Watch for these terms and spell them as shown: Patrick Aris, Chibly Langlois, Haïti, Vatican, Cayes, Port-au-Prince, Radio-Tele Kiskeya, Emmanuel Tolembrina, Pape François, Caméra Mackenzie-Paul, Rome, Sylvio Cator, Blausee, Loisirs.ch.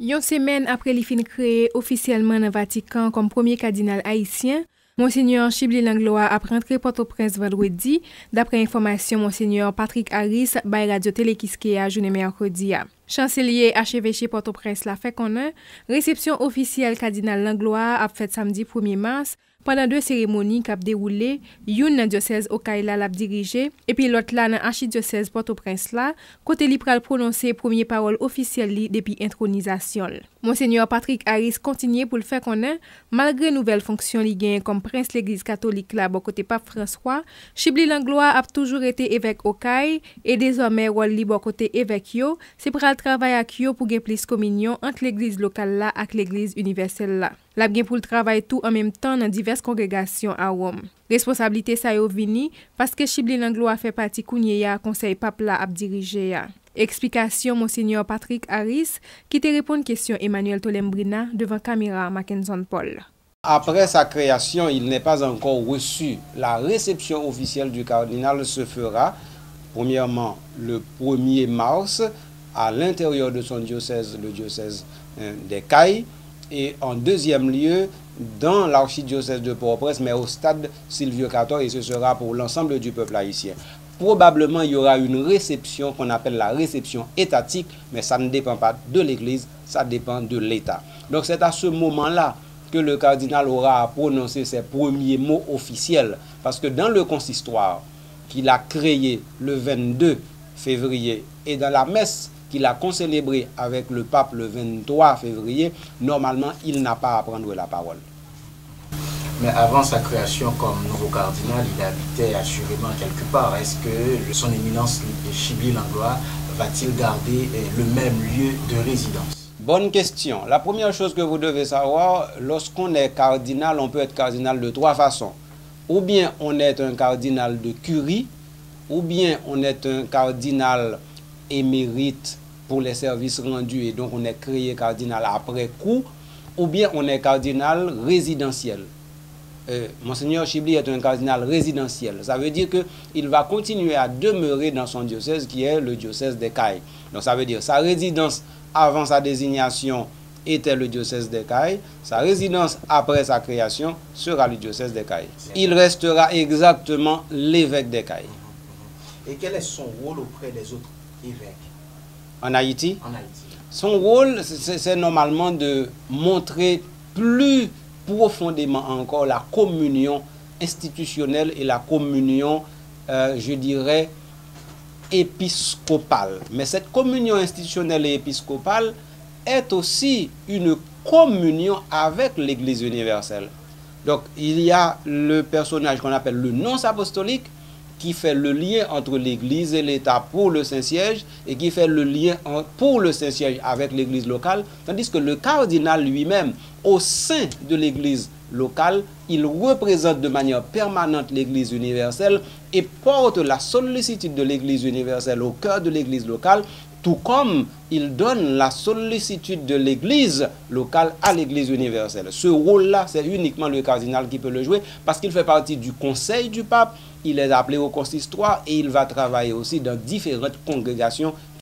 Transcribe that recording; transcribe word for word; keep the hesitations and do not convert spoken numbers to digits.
Une semaine après les fins créées officiellement dans le Vatican comme premier cardinal haïtien, Monseigneur Chibly Langlois a rentré Port-au-Prince vendredi, d'après information Monseigneur Patrick Aris by Radio-Tele Kiskeya journée mercredi. Chancelier archevêché Port-au-Prince l'a fait connaître, réception officielle cardinal Langlois a fait samedi premier mars pendant deux cérémonies qui ont déroulé, une dans le diocèse Okaila l'a dirigé et puis l'autre là dans l'archidiocèse Port-au-Prince là, côté li pral prononcer première parole officielle depuis intronisation. Monseigneur Patrick Aris continue pour le faire connaître, malgré nouvelle fonction li gagne comme prince l'église catholique là bon côté Pape François, Chibly Langlois a toujours été évêque Okaila et désormais rôle li bon côté évêque yo, c'est pral travail ak yo pour gagner plus communion entre l'église locale là avec l'église universelle là. La bien pour le travail tout en même temps dans diverses congrégations à Rome. Responsabilité ça yo vini parce que Chibly Langlois fait partie kounyeya conseil pape la a dirigé. Explication Monseigneur Patrick Aris qui te répond question Emmanuel Tolembrina devant Caméra Mackenzie-Paul. Après sa création, il n'est pas encore reçu. La réception officielle du cardinal se fera premièrement le premier mars à l'intérieur de son diocèse, le diocèse euh, des Cayes, et en deuxième lieu dans l'archidiocèse de Port-au-Prince, mais au stade Sylvio Cator, et ce sera pour l'ensemble du peuple haïtien. Probablement, il y aura une réception qu'on appelle la réception étatique, mais ça ne dépend pas de l'Église, ça dépend de l'État. Donc c'est à ce moment-là que le cardinal aura à prononcer ses premiers mots officiels, parce que dans le consistoire qu'il a créé le vingt-deux février et dans la messe qu'il a concélébré avec le pape le vingt-trois février, normalement, il n'a pas à prendre la parole. Mais avant sa création comme nouveau cardinal, il habitait assurément quelque part. Est-ce que son éminence Chibly Langlois va-t-il garder le même lieu de résidence? Bonne question. La première chose que vous devez savoir, lorsqu'on est cardinal, on peut être cardinal de trois façons. Ou bien on est un cardinal de curie, ou bien on est un cardinal émérite pour les services rendus et donc on est créé cardinal après coup, ou bien on est cardinal résidentiel. Euh, Monseigneur Chibly est un cardinal résidentiel. Ça veut dire qu'il va continuer à demeurer dans son diocèse qui est le diocèse des Cayes. Donc ça veut dire sa résidence avant sa désignation était le diocèse des Cayes, sa résidence après sa création sera le diocèse des Cayes. Il restera exactement l'évêque des Cayes. Et quel est son rôle auprès des autres évêques en Haïti? En Haïti. Son rôle, c'est normalement de montrer plus profondément encore la communion institutionnelle et la communion, euh, je dirais, épiscopale. Mais cette communion institutionnelle et épiscopale est aussi une communion avec l'Église universelle. Donc, il y a le personnage qu'on appelle le nonce apostolique, qui fait le lien entre l'Église et l'État pour le Saint-Siège et qui fait le lien pour le Saint-Siège avec l'Église locale, tandis que le cardinal lui-même, au sein de l'Église locale, il représente de manière permanente l'Église universelle et porte la sollicitude de l'Église universelle au cœur de l'Église locale, tout comme il donne la sollicitude de l'Église locale à l'Église universelle. Ce rôle-là, c'est uniquement le cardinal qui peut le jouer parce qu'il fait partie du conseil du pape. Il est appelé au consistoire et il va travailler aussi dans différentes congrégations